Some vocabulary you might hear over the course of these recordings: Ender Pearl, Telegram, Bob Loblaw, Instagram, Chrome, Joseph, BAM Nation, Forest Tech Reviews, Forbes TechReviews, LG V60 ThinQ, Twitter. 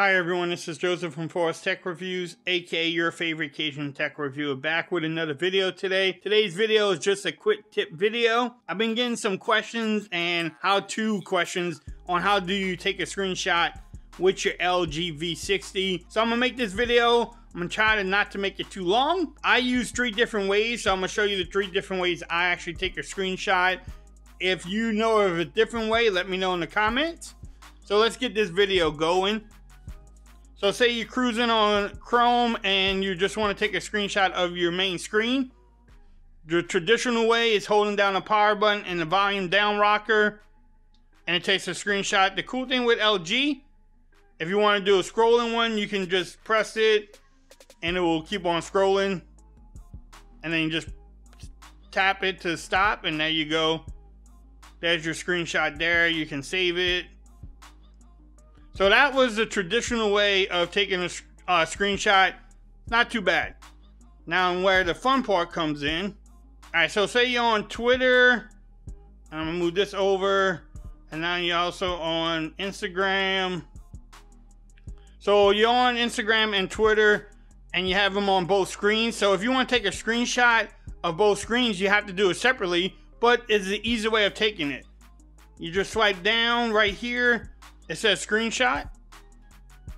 Hi everyone, this is Joseph from Forest Tech Reviews, aka your favorite Cajun tech reviewer, back with another video today. Today's video is just a quick tip video. I've been getting some questions and how-to questions on how do you take a screenshot with your LG V60. So I'm gonna make this video. I'm gonna try to not to make it too long. I use three different ways, so I'm gonna show you the three different ways I actually take a screenshot. If you know of a different way, let me know in the comments. So let's get this video going. So say you're cruising on Chrome and you just want to take a screenshot of your main screen. The traditional way is holding down the power button and the volume down rocker, and it takes a screenshot. The cool thing with LG, if you want to do a scrolling one, you can just press it and it will keep on scrolling. And then you just tap it to stop and there you go. There's your screenshot there. You can save it. So that was the traditional way of taking a screenshot. Not too bad. Now where the fun part comes in. Alright, so say you're on Twitter. I'm going to move this over. And now you're also on Instagram. So you're on Instagram and Twitter. And you have them on both screens. So if you want to take a screenshot of both screens, you have to do it separately. But it's the easy way of taking it. You just swipe down right here. It says screenshot.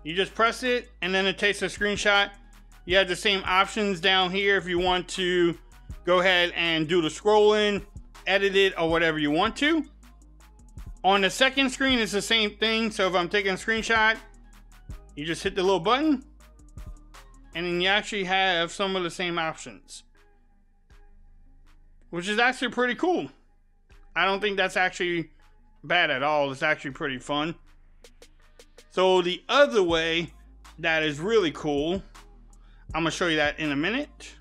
You just press it and then it takes a screenshot. You have the same options down here if you want to go ahead and do the scrolling, edit it, or whatever you want to. On the second screen, it's the same thing. So if I'm taking a screenshot, you just hit the little button and then you actually have some of the same options, which is actually pretty cool. I don't think that's actually bad at all. It's actually pretty fun. So the other way that is really cool, I'm gonna show you that in a minute.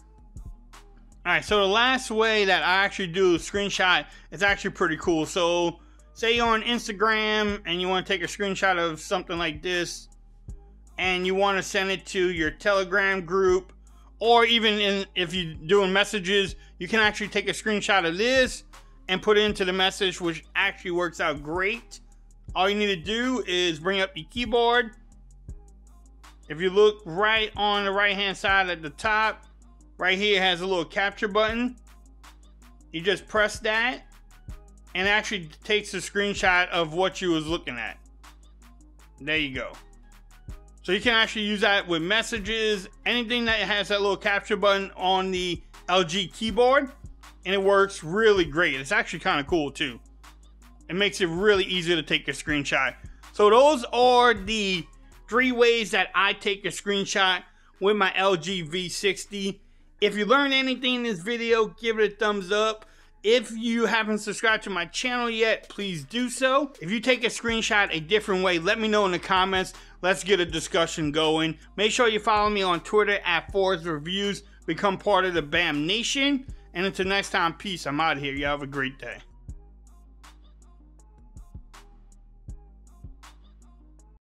All right, so the last way that I actually do a screenshot is actually pretty cool. So say you're on Instagram and you want to take a screenshot of something like this and you want to send it to your Telegram group, or even if you're doing messages, you can actually take a screenshot of this and put it into the message, which actually works out great. All you need to do is bring up the keyboard. If you look right on the right hand side at the top, right here it has a little capture button. You just press that and it actually takes a screenshot of what you was looking at. There you go. So you can actually use that with messages, anything that has that little capture button on the LG keyboard. And it works really great. It's actually kind of cool too. It makes it really easy to take a screenshot. So those are the three ways that I take a screenshot with my LG V60. If you learned anything in this video, give it a thumbs up. If you haven't subscribed to my channel yet, please do so. If you take a screenshot a different way, let me know in the comments. Let's get a discussion going. Make sure you follow me on Twitter at ForbesTechReviews. Become part of the BAM Nation. And until next time, peace. I'm out of here. Y'all have a great day.